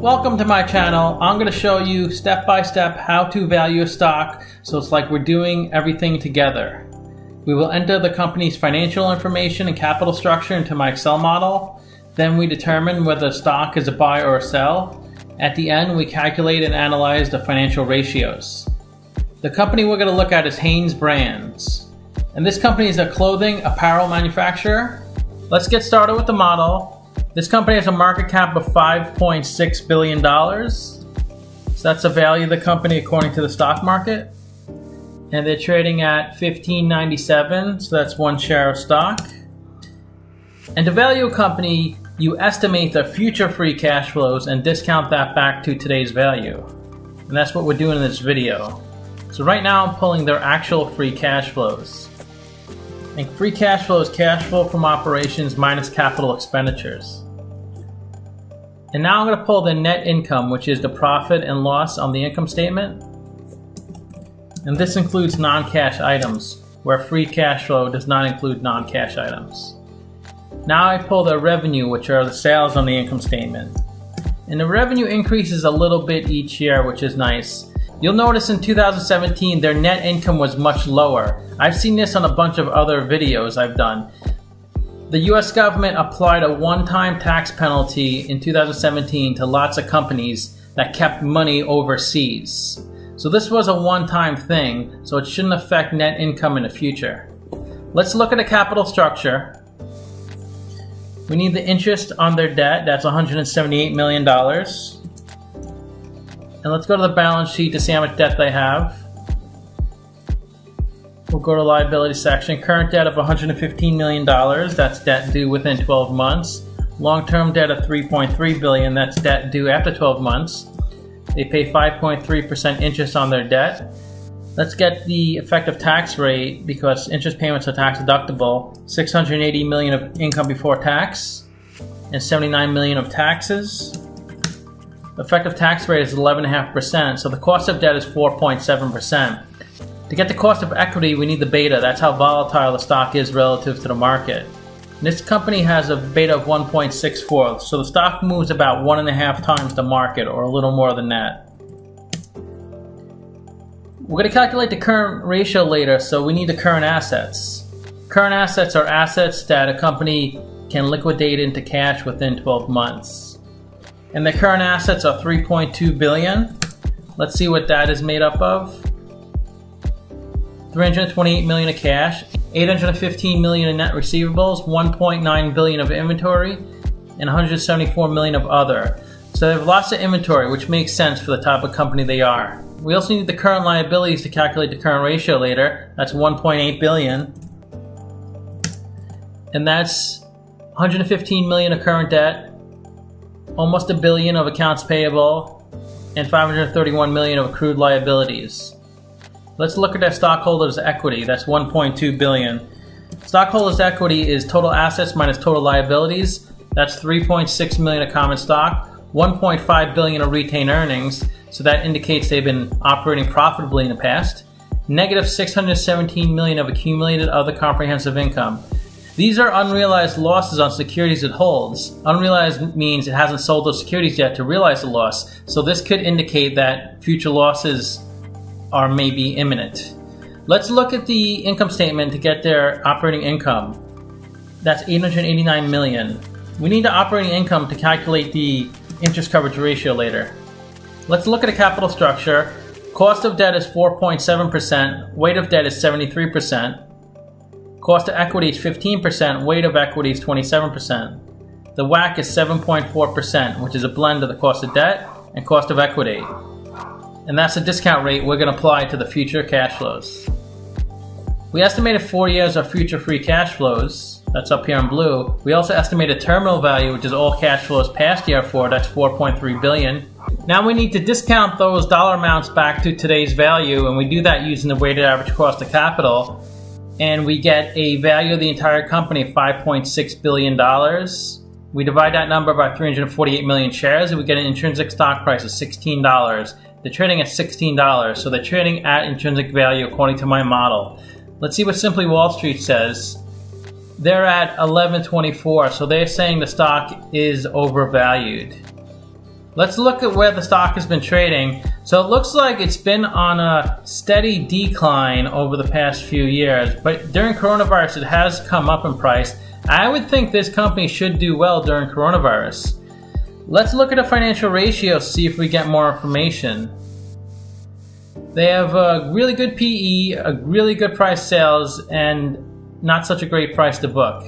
Welcome to my channel. I'm going to show you step by step how to value a stock, so it's like we're doing everything together. We will enter the company's financial information and capital structure into my Excel model. Then we determine whether a stock is a buy or a sell. At the end, we calculate and analyze the financial ratios. The company we're going to look at is Hanesbrands. And this company is a clothing apparel manufacturer. Let's get started with the model. This company has a market cap of $5.6 billion. So that's the value of the company according to the stock market. And they're trading at $15.97, so that's one share of stock. And to value a company, you estimate their future free cash flows and discount that back to today's value. And that's what we're doing in this video. So right now I'm pulling their actual free cash flows. And free cash flow is cash flow from operations minus capital expenditures. And now I'm going to pull the net income, which is the profit and loss on the income statement. And this includes non-cash items, where free cash flow does not include non-cash items. Now I pull the revenue, which are the sales on the income statement. And the revenue increases a little bit each year, which is nice. You'll notice in 2017, their net income was much lower. I've seen this on a bunch of other videos I've done. The US government applied a one-time tax penalty in 2017 to lots of companies that kept money overseas. So this was a one-time thing, so it shouldn't affect net income in the future. Let's look at the capital structure. We need the interest on their debt, that's $178 million. And let's go to the balance sheet to see how much debt they have. We'll go to liability section. Current debt of $115 million, that's debt due within 12 months. Long-term debt of $3.3 billion, that's debt due after 12 months. They pay 5.3% interest on their debt. Let's get the effective tax rate because interest payments are tax deductible. $680 million of income before tax and $79 million of taxes. Effective tax rate is 11.5%, so the cost of debt is 4.7%. To get the cost of equity, we need the beta. That's how volatile the stock is relative to the market. And this company has a beta of 1.64, so the stock moves about 1.5 times the market, or a little more than that. We're going to calculate the current ratio later, so we need the current assets. Current assets are assets that a company can liquidate into cash within 12 months. And the current assets are $3.2 billion. Let's see what that is made up of. $328 million of cash. $815 million in net receivables, $1.9 billion of inventory, and $174 million of other. So they have lots of inventory, which makes sense for the type of company they are. We also need the current liabilities to calculate the current ratio later. That's $1.8 billion. And that's $115 million of current debt, almost $1 billion of accounts payable, and $531 million of accrued liabilities. Let's look at their stockholders' equity. That's $1.2 billion. Stockholders' equity is total assets minus total liabilities. That's $3.6 million of common stock, $1.5 billion of retained earnings, so that indicates they've been operating profitably in the past, negative $617 million of accumulated other comprehensive income. These are unrealized losses on securities it holds. Unrealized means it hasn't sold those securities yet to realize the loss, so this could indicate that future losses are maybe imminent. Let's look at the income statement to get their operating income. That's $889 million. We need the operating income to calculate the interest coverage ratio later. Let's look at the capital structure. Cost of debt is 4.7%, weight of debt is 73%, cost of equity is 15%, weight of equity is 27%. The WACC is 7.4%, which is a blend of the cost of debt and cost of equity. And that's the discount rate we're going to apply to the future cash flows. We estimated 4 years of future free cash flows. That's up here in blue. We also estimated terminal value, which is all cash flows past year 4. That's $4.3 billion. Now we need to discount those dollar amounts back to today's value, and we do that using the weighted average cost of capital. And we get a value of the entire company of $5.6 billion. We divide that number by 348 million shares, and we get an intrinsic stock price of $16. They're trading at $16, so they're trading at intrinsic value according to my model. Let's see what Simply Wall Street says. They're at $11.24, so they're saying the stock is overvalued. Let's look at where the stock has been trading. So it looks like it's been on a steady decline over the past few years, but during coronavirus it has come up in price. I would think this company should do well during coronavirus. Let's look at a financial ratio, see if we get more information. They have a really good PE, a really good price sales, and not such a great price to book.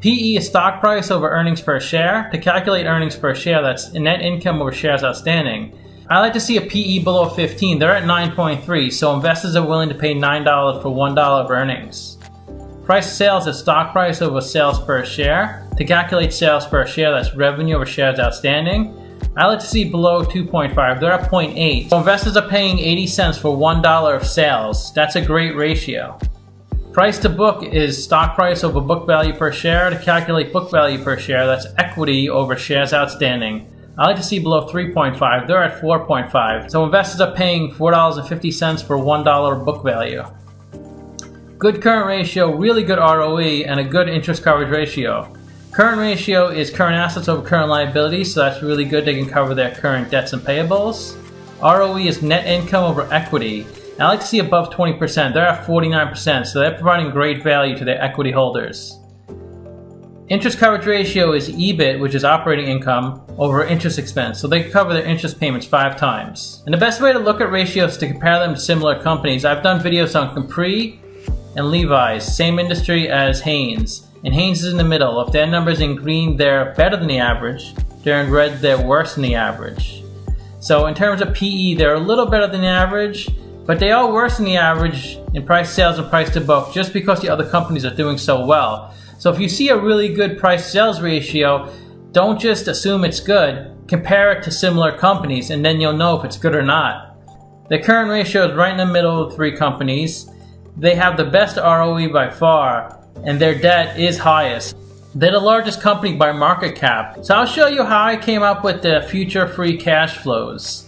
PE is stock price over earnings per share. To calculate earnings per share, that's net income over shares outstanding. I like to see a PE below 15. They're at 9.3, so investors are willing to pay $9 for $1 of earnings. Price sales is stock price over sales per share. To calculate sales per share, that's revenue over shares outstanding. I like to see below 2.5. They're at 0.8. So investors are paying 80 cents for $1 of sales. That's a great ratio. Price to book is stock price over book value per share. To calculate book value per share, that's equity over shares outstanding. I like to see below 3.5. They're at 4.5. So investors are paying $4.50 for $1 book value. Good current ratio, really good ROE, and a good interest coverage ratio. Current ratio is current assets over current liabilities, so that's really good. They can cover their current debts and payables. ROE is net income over equity. I like to see above 20%. They're at 49%, so they're providing great value to their equity holders. Interest coverage ratio is EBIT, which is operating income, over interest expense, so they cover their interest payments 5 times. And the best way to look at ratios is to compare them to similar companies. I've done videos on Capri and Levi's, same industry as Hanes, and Hanes is in the middle. If their numbers in green, they're better than the average. They're in red, they're worse than the average. So in terms of PE, they're a little better than the average, but they are worse than the average in price sales and price to book just because the other companies are doing so well. So if you see a really good price sales ratio, don't just assume it's good. Compare it to similar companies and then you'll know if it's good or not. The current ratio is right in the middle of 3 companies. They have the best ROE by far and their debt is highest. They're the largest company by market cap. So I'll show you how I came up with the future free cash flows.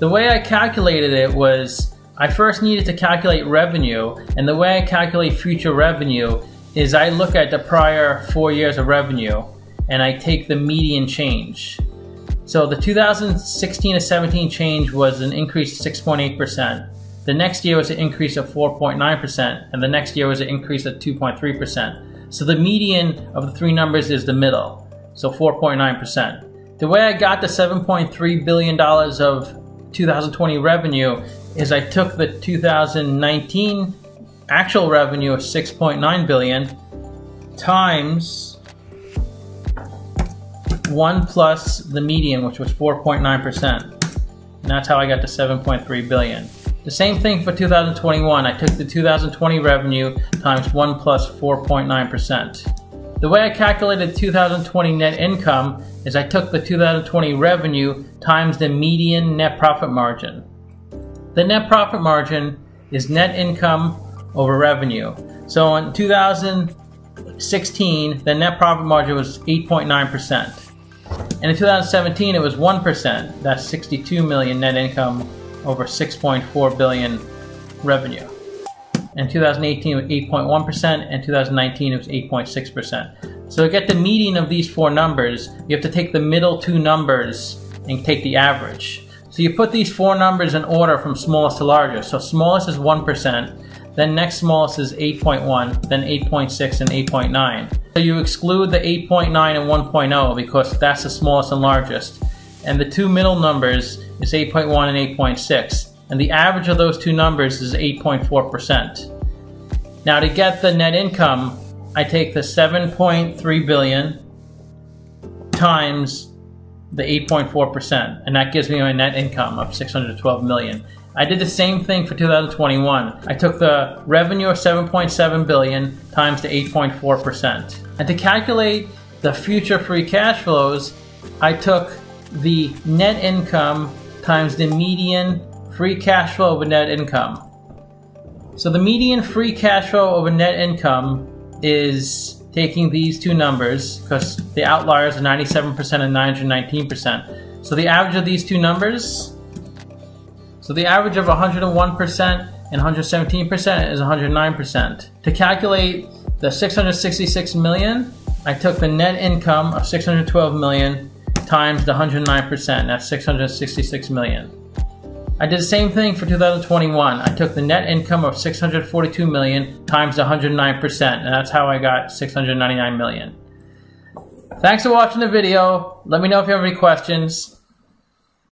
The way I calculated it was I first needed to calculate revenue, and the way I calculate future revenue is I look at the prior 4 years of revenue and I take the median change. So the 2016 to 17 change was an increase of 6.8%. The next year was an increase of 4.9%, and the next year was an increase of 2.3%. So the median of the 3 numbers is the middle, so 4.9%. The way I got the $7.3 billion of 2020 revenue is I took the 2019 actual revenue of 6.9 billion times 1 plus the median, which was 4.9%. And that's how I got to 7.3 billion. The same thing for 2021. I took the 2020 revenue times 1 plus 4.9%. The way I calculated 2020 net income is I took the 2020 revenue times the median net profit margin. The net profit margin is net income over revenue. So in 2016, the net profit margin was 8.9%. And in 2017, it was 1%. That's 62 million net income over 6.4 billion revenue. In 2018 it was 8.1%, and 2019 it was 8.6%. So to get the median of these 4 numbers, you have to take the middle 2 numbers and take the average. So you put these 4 numbers in order from smallest to largest. So smallest is 1%, then next smallest is 8.1, then 8.6 and 8.9. So you exclude the 8.9 and 1.0 because that's the smallest and largest. And the 2 middle numbers is 8.1 and 8.6. And the average of those 2 numbers is 8.4%. Now to get the net income, I take the 7.3 billion times the 8.4%. And that gives me my net income of 612 million. I did the same thing for 2021. I took the revenue of 7.7 billion times the 8.4%. And to calculate the future free cash flows, I took the net income times the median free cash flow over net income. So the median free cash flow over net income is taking these 2 numbers, because the outliers are 97% and 919%. So the average of these 2 numbers, so the average of 101% and 117% is 109%. To calculate the 666 million, I took the net income of 612 million times the 109%, that's 666 million. I did the same thing for 2021. I took the net income of 642 million times the 109%, and that's how I got 699 million. Thanks for watching the video. Let me know if you have any questions.